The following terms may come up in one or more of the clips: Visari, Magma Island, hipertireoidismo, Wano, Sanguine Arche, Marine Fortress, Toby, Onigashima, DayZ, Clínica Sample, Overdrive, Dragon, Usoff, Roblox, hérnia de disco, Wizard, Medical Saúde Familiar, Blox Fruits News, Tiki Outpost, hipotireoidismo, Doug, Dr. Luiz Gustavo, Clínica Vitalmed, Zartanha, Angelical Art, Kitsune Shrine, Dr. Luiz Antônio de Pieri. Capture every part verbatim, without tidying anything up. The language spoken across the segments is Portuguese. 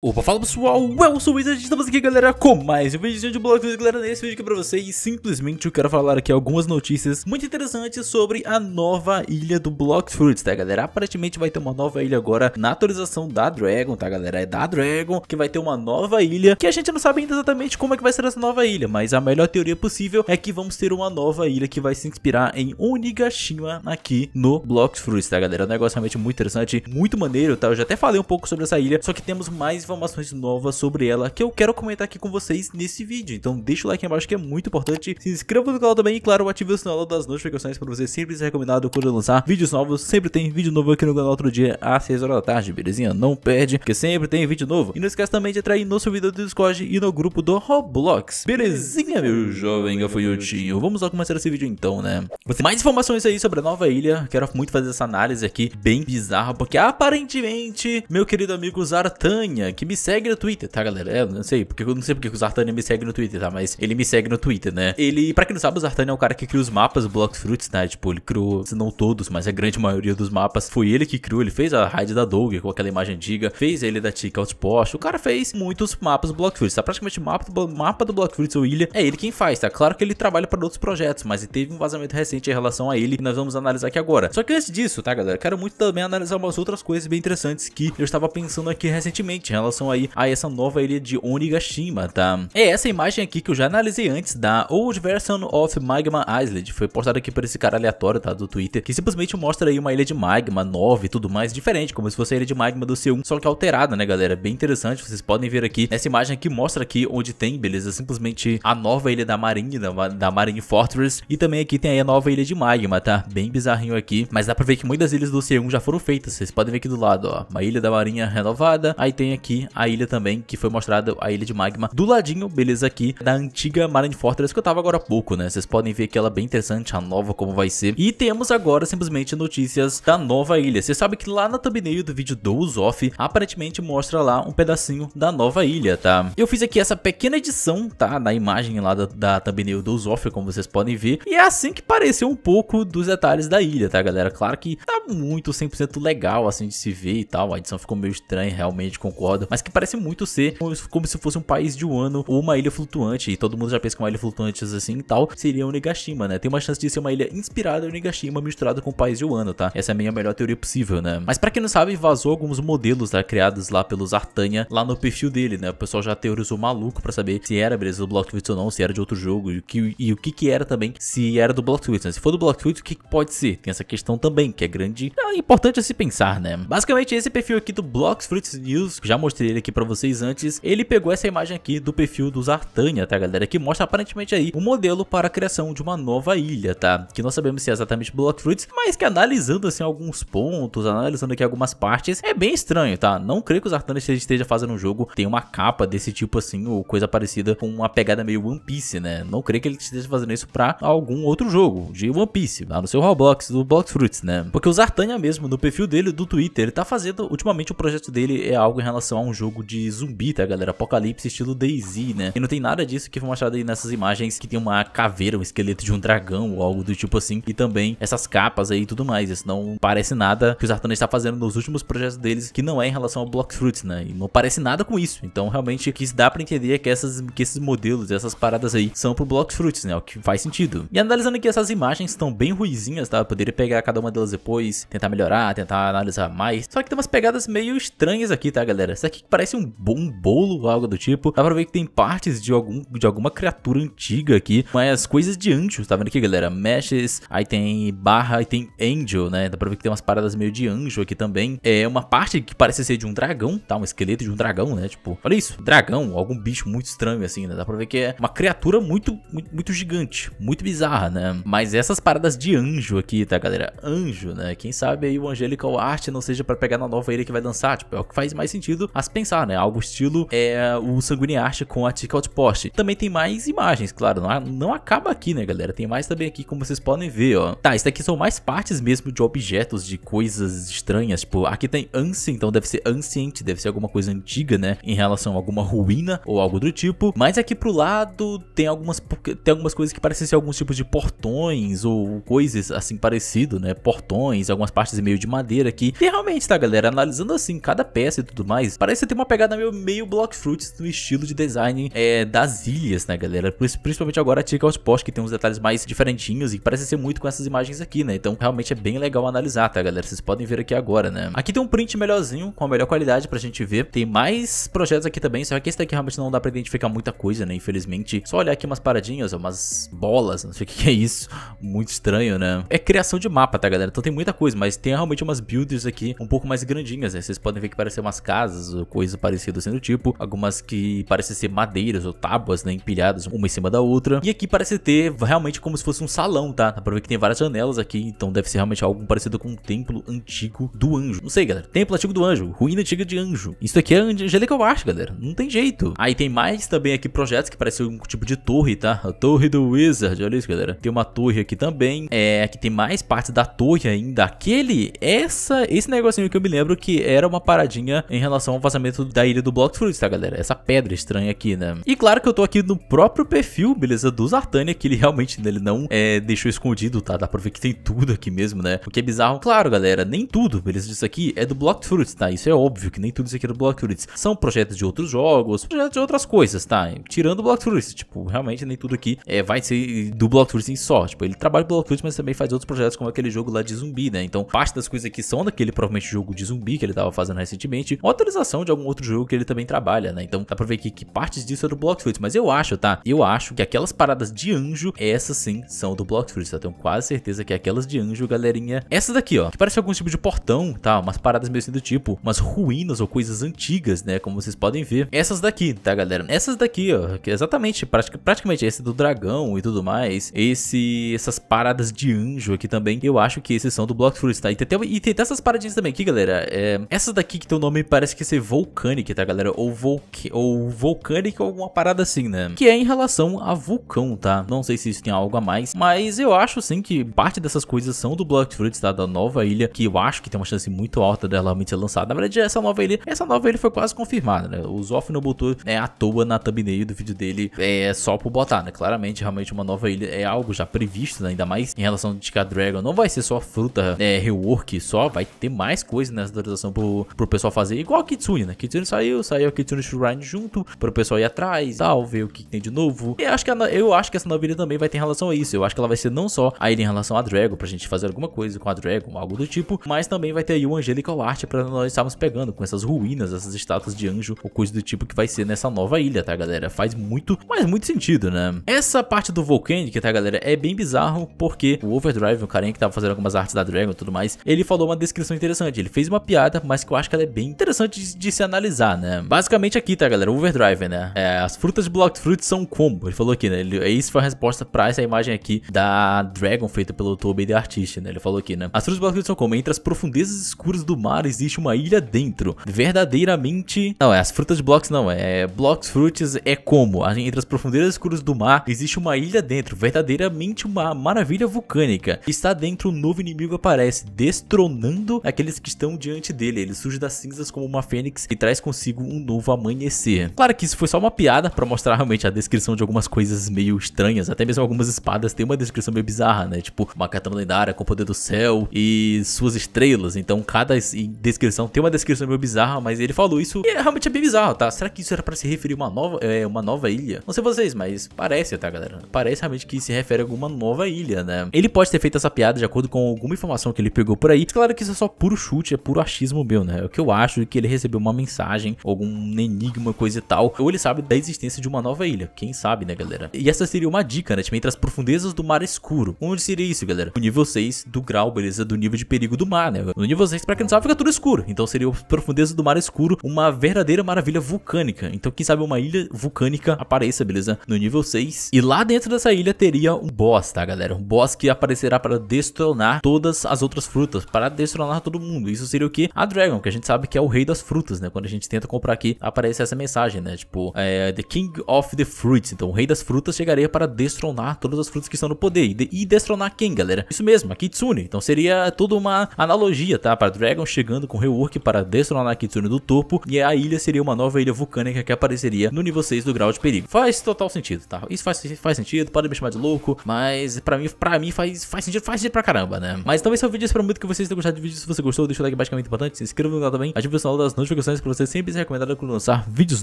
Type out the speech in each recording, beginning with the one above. Opa, fala pessoal, eu sou o Wizard, estamos aqui galera com mais um vídeo de Blox News. Galera, nesse vídeo aqui pra vocês, simplesmente eu quero falar aqui algumas notícias muito interessantes sobre a nova ilha do Blox Fruits, tá galera? Aparentemente vai ter uma nova ilha agora na atualização da Dragon, tá galera? É da Dragon, que vai ter uma nova ilha, que a gente não sabe ainda exatamente como é que vai ser essa nova ilha, mas a melhor teoria possível é que vamos ter uma nova ilha que vai se inspirar em Onigashima aqui no Blox Fruits, tá galera? É um negócio realmente muito interessante, muito maneiro, tá? Eu já até falei um pouco sobre essa ilha, só que temos mais informações novas sobre ela que eu quero comentar aqui com vocês nesse vídeo. Então deixa o like aí embaixo que é muito importante, se inscreva no canal também e claro, ative o sinal das notificações para você sempre ser recomendado quando eu lançar vídeos novos. Sempre tem vídeo novo aqui no canal outro dia às seis horas da tarde, belezinha? Não perde, porque sempre tem vídeo novo. E não esquece também de entrar aí no servidor do Discord e no grupo do Roblox, belezinha meu jovem gafanhotinho? Vamos lá começar esse vídeo então, né? Você mais informações aí sobre a nova ilha, quero muito fazer essa análise aqui bem bizarra, porque aparentemente meu querido amigo Zartanha, que me segue no Twitter, tá galera? É, não sei, porque eu não sei porque o Zartanha me segue no Twitter, tá? Mas ele me segue no Twitter, né? Ele, pra quem não sabe, o Zartanha é o cara que criou os mapas do Blox Fruits, né? Tipo, ele criou, se não todos, mas a grande maioria dos mapas foi ele que criou. Ele fez a raid da Doug, com aquela imagem antiga, fez ele da Tiki Outpost. O cara fez muitos mapas do Blox Fruits, tá? Praticamente o mapa do, mapa do Blox Fruits ou ilha é ele quem faz, tá? Claro que ele trabalha para outros projetos, mas ele teve um vazamento recente em relação a ele que nós vamos analisar aqui agora. Só que antes disso, tá galera? Quero muito também analisar umas outras coisas bem interessantes que eu estava pensando aqui recentemente, né? Relação aí a essa nova ilha de Onigashima, tá? É essa imagem aqui que eu já analisei antes da Old Version of Magma Island, foi postada aqui por esse cara aleatório, tá? Do Twitter, que simplesmente mostra aí uma ilha de magma nova e tudo mais, diferente, como se fosse a ilha de magma do C um, só que alterada, né galera? Bem interessante, vocês podem ver aqui, essa imagem aqui mostra aqui onde tem, beleza? Simplesmente a nova ilha da Marine, da, da Marine Fortress, e também aqui tem aí a nova ilha de magma, tá? Bem bizarrinho aqui, mas dá pra ver que muitas ilhas do C um já foram feitas, vocês podem ver aqui do lado, ó, uma ilha da Marinha renovada, aí tem aqui a ilha também, que foi mostrada a ilha de magma do ladinho, beleza, aqui da antiga Marine Fortress, que eu tava agora há pouco, né? Vocês podem ver que ela é bem interessante, a nova como vai ser. E temos agora simplesmente notícias da nova ilha. Você sabe que lá na thumbnail do vídeo do Usoff, aparentemente mostra lá um pedacinho da nova ilha, tá? Eu fiz aqui essa pequena edição, tá? Na imagem lá da, da thumbnail do Usoff, como vocês podem ver. E é assim que pareceu um pouco dos detalhes da ilha, tá, galera? Claro que tá muito cem por cento legal, assim, de se ver e tal. A edição ficou meio estranha, realmente, concordo. Mas que parece muito ser como se fosse um país de Wano ou uma ilha flutuante. E todo mundo já pensa que uma ilha flutuante assim e tal seria Onigashima, né? Tem uma chance de ser uma ilha inspirada em Onigashima misturada com o país de Wano, tá? Essa é a minha melhor teoria possível, né? Mas pra quem não sabe, vazou alguns modelos, tá? Criados lá pelo Zartanha, lá no perfil dele, né? O pessoal já teorizou maluco pra saber se era, beleza, do Blox Fruits ou não, se era de outro jogo e, que, e o que que era também, se era do Blox Fruits, né? Se for do Blox Fruits, o que que pode ser? Tem essa questão também, que é grande, é importante a se pensar, né? Basicamente, esse perfil aqui do Blox Fruits News, que já mostrei ele aqui pra vocês antes, ele pegou essa imagem aqui do perfil do Zartanha, tá galera, que mostra aparentemente aí um modelo para a criação de uma nova ilha, tá, que nós sabemos se é exatamente Blox Fruits, mas que analisando assim alguns pontos, analisando aqui algumas partes, é bem estranho, tá, não creio que o Zartanha esteja fazendo um jogo, tem uma capa desse tipo assim, ou coisa parecida com uma pegada meio One Piece, né, não creio que ele esteja fazendo isso pra algum outro jogo de One Piece, lá no seu Roblox, do Blox Fruits, né, porque o Zartanha mesmo, no perfil dele do Twitter, ele tá fazendo, ultimamente o projeto dele é algo em relação a um jogo de zumbi, tá galera? Apocalipse estilo DayZ, né? E não tem nada disso que foi mostrado aí nessas imagens, que tem uma caveira, um esqueleto de um dragão ou algo do tipo assim, e também essas capas aí e tudo mais. Isso não parece nada que o Zartanha está fazendo nos últimos projetos deles, que não é em relação ao Blox Fruits, né? E não parece nada com isso. Então realmente o que dá pra entender é que, essas, que esses modelos, essas paradas aí são pro Blox Fruits, né? O que faz sentido. E analisando aqui, essas imagens estão bem ruizinhas, tá? Eu poderia pegar cada uma delas depois, tentar melhorar, tentar analisar mais. Só que tem umas pegadas meio estranhas aqui, tá galera? Isso aqui parece um bom bolo ou algo do tipo. Dá pra ver que tem partes de, algum, de alguma criatura antiga aqui, mas coisas de anjo, tá vendo aqui, galera? Meshes, aí tem barra, aí tem angel, né? Dá pra ver que tem umas paradas meio de anjo aqui também. É uma parte que parece ser de um dragão, tá? Um esqueleto de um dragão, né? Tipo, olha isso, dragão, algum bicho muito estranho assim, né? Dá pra ver que é uma criatura muito, muito, muito gigante, muito bizarra, né? Mas essas paradas de anjo aqui, tá, galera? Anjo, né? Quem sabe aí o Angelical Art não seja pra pegar na nova ilha que vai dançar, tipo, é o que faz mais sentido a se pensar, né? Algo estilo é o Sanguine Arche com a Tiki Outpost. Também tem mais imagens, claro, não, não acaba aqui, né, galera? Tem mais também aqui, como vocês podem ver, ó. Tá, isso daqui são mais partes mesmo de objetos, de coisas estranhas, tipo, aqui tem Ancient, então deve ser Ancient, deve ser alguma coisa antiga, né? Em relação a alguma ruína ou algo do tipo. Mas aqui pro lado tem algumas, tem algumas coisas que parecem ser alguns tipos de portões ou coisas assim parecido, né? Portões, algumas partes meio de madeira aqui. E realmente, tá, galera? Analisando assim cada peça e tudo mais, aparência tem uma pegada meio, meio Blox Fruits no estilo de design é, das ilhas, né, galera? Principalmente agora a Tiki Outpost, que tem uns detalhes mais diferentinhos e parece ser muito com essas imagens aqui, né? Então realmente é bem legal analisar, tá, galera? Vocês podem ver aqui agora, né? Aqui tem um print melhorzinho, com a melhor qualidade pra gente ver. Tem mais projetos aqui também, só que esse daqui realmente não dá pra identificar muita coisa, né? Infelizmente, só olhar aqui umas paradinhas, umas bolas, não sei o que é isso. Muito estranho, né? É criação de mapa, tá, galera? Então tem muita coisa, mas tem realmente umas builders aqui um pouco mais grandinhas, né? Vocês podem ver que parecem umas casas ou coisas parecidas assim do tipo. Algumas que parecem ser madeiras ou tábuas, né? Empilhadas uma em cima da outra. E aqui parece ter realmente como se fosse um salão, tá? Dá pra ver que tem várias janelas aqui, então deve ser realmente algo parecido com um templo antigo do anjo. Não sei, galera. Templo antigo do anjo. Ruína antiga de anjo. Isso aqui é Angelical Art, galera. Não tem jeito. Aí tem mais também aqui projetos que parecem um tipo de torre, tá? A torre do Wizard. Olha isso, galera. Tem uma torre aqui também. É, aqui tem mais partes da torre ainda. Aquele, essa, esse negocinho que eu me lembro que era uma paradinha em relação ao vazamento da ilha do Blox Fruits, tá, galera? Essa pedra estranha aqui, né? E claro que eu tô aqui no próprio perfil, beleza? Do Zartanha, que ele realmente, ele não é, deixou escondido, tá? Dá pra ver que tem tudo aqui mesmo, né? O que é bizarro. Claro, galera, nem tudo, beleza? Isso aqui é do Blox Fruits, tá? Isso é óbvio que nem tudo isso aqui é do Blox Fruits. São projetos de outros jogos, projetos de outras coisas, tá? Tirando o Blox Fruits, tipo, realmente nem tudo aqui é, vai ser do Blox Fruits em só. Tipo, ele trabalha com o Blox Fruits, mas também faz outros projetos como aquele jogo lá de zumbi, né? Então, parte das coisas aqui são daquele provavelmente jogo de zumbi que ele tava fazendo recentemente, ou atualização de algum outro jogo que ele também trabalha, né? Então, dá pra ver aqui que partes disso é do Blox Fruits, mas eu acho, tá? Eu acho que aquelas paradas de anjo, essas sim, são do Blox Fruits, tá? Eu tenho quase certeza que aquelas de anjo, galerinha, essas daqui, ó, que parece algum tipo de portão, tá? Umas paradas meio assim do tipo, umas ruínas ou coisas antigas, né? Como vocês podem ver. Essas daqui, tá, galera? Essas daqui, ó, que é exatamente, pratica, praticamente esse do dragão e tudo mais, esse, essas paradas de anjo aqui também, eu acho que esses são do Blox Fruits, tá? E tem, até, e tem até essas paradinhas também aqui, galera, é, essas daqui que tem o nome parece que ser Volcanic, tá, galera? Ou, volc ou Volcanic ou alguma parada assim, né? Que é em relação a vulcão, tá? Não sei se isso tem algo a mais, mas eu acho, sim, que parte dessas coisas são do Blox Fruits, tá? Da nova ilha, que eu acho que tem uma chance muito alta dela realmente ser lançada. Na verdade, essa nova ilha, essa nova ilha foi quase confirmada, né? O Usoff não botou é, à toa na thumbnail do vídeo dele, é só por botar, né? Claramente, realmente, uma nova ilha é algo já previsto, né? Ainda mais em relação a Dragon. Não vai ser só fruta, é, rework só, vai ter mais coisa nessa atualização pro, pro pessoal fazer, igual a Kitsune, né? Kitsune saiu, saiu a Kitsune Shrine junto, pro pessoal ir atrás, tal, ver o que tem de novo. E acho que a, eu acho que essa nova ilha também vai ter em relação a isso. Eu acho que ela vai ser não só a ilha em relação a Dragon, pra gente fazer alguma coisa com a Dragon, algo do tipo, mas também vai ter aí o Angelical Art pra nós estarmos pegando com essas ruínas, essas estátuas de anjo, ou coisa do tipo que vai ser nessa nova ilha, tá, galera? Faz muito, mas muito sentido, né? Essa parte do Volcanic, tá, galera, é bem bizarro, porque o Overdrive, o carinha que tava fazendo algumas artes da Dragon e tudo mais, ele falou uma descrição interessante, ele fez uma piada, mas que eu acho que ela é bem interessante de, de se analisar, né? Basicamente aqui, tá, galera, o Overdrive, né? É, as frutas de Blox Fruits são um combo, ele falou aqui, né? Ele, isso foi a resposta pra essa imagem aqui da Dragon feita pelo Toby The Artist, né? Ele falou aqui, né? As frutas de Blox Fruits são como entre as profundezas escuras do mar existe uma ilha dentro, verdadeiramente... Não, é as frutas de Blox, não, é Blox Fruits é como? Entre as profundezas escuras do mar existe uma ilha dentro, verdadeiramente uma maravilha vulcânica. Está dentro, um novo inimigo aparece, destronando aqueles que estão diante dele. Ele surge das cinzas como uma fênix e traz consigo um novo amanhecer. Claro que isso foi só uma piada pra mostrar realmente a descrição de algumas coisas meio estranhas, até mesmo algumas espadas tem uma descrição meio bizarra, né? Tipo, uma katana lendária com o poder do céu e suas estrelas. Então, cada descrição tem uma descrição meio bizarra, mas ele falou isso e realmente é bem bizarro, tá? Será que isso era pra se referir a uma nova, é, uma nova ilha? Não sei vocês, mas parece, tá, galera? Parece realmente que se refere a alguma nova ilha, né? Ele pode ter feito essa piada de acordo com alguma informação que ele pegou por aí. Claro que isso é só puro chute, é puro achismo meu, né? O que eu acho é que ele recebeu uma mensagem, algum enigma, coisa e tal, ou ele sabe da existência de uma nova ilha. Quem sabe, né, galera? E essa seria uma dica, né? Tipo, entre as profundezas do mar escuro. Onde seria isso, galera? O nível seis do grau, beleza? Do nível de perigo do mar, né? No nível seis, pra quem não sabe, fica tudo escuro. Então seria as profundezas do mar escuro, uma verdadeira maravilha vulcânica. Então, quem sabe uma ilha vulcânica apareça, beleza? No nível seis. E lá dentro dessa ilha teria um boss, tá, galera? Um boss que aparecerá para destronar todas as outras frutas, para destronar todo mundo. Isso seria o que? A Dragon, que a gente sabe que é o rei das frutas, né? Quando a gente tenta comprar aqui, aparece essa mensagem, né? Tipo, é, The King of the Fruits. Então, o rei das frutas chegaria para destronar todas as frutas que estão no poder. E, de, e destronar quem, galera? Isso mesmo, a Kitsune. Então, seria toda uma analogia, tá? Para Dragon chegando com rework para destronar a Kitsune do topo. E a ilha seria uma nova ilha vulcânica que apareceria no nível seis do grau de perigo. Faz total sentido, tá? Isso faz, faz sentido, pode me chamar de louco, mas pra mim, pra mim faz, faz sentido, faz sentido pra caramba, né? Mas também esse é o vídeo, espero muito que vocês tenham gostado do vídeo. Se você gostou, deixa o like, basicamente importante, se inscreva no canal também, ative o sinal das notificações notificações para você sempre ser recomendado quando lançar vídeos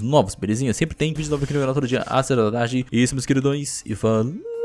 novos, belezinha? Sempre tem vídeo novo aqui no canal todo dia, às seis da tarde. E isso, meus queridões, e falou!